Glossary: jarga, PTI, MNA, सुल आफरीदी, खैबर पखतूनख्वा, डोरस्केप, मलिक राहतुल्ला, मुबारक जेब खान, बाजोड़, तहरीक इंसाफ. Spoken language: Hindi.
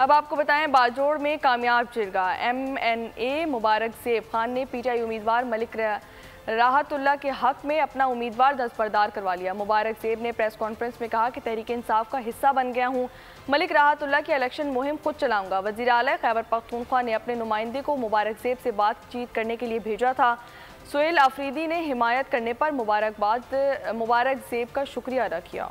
अब आपको बताएं, बाजोड़ में कामयाब जिरगा। MNA मुबारक जेब खान ने PTI उम्मीदवार मलिक राहतुल्ला के हक में अपना उम्मीदवार दस्तबरदार करवा लिया। मुबारक जेब ने प्रेस कॉन्फ्रेंस में कहा कि तहरीक इंसाफ का हिस्सा बन गया हूं, मलिक राहतुल्ला की इलेक्शन मुहिम खुद चलाऊंगा। वजीर आला खैबर पखतूनख्वा ने अपने नुमाइंदे को मुबारक जेब से बातचीत करने के लिए भेजा था। सुल आफरीदी ने हिमायत करने पर मुबारक जेब का शुक्रिया अदा किया।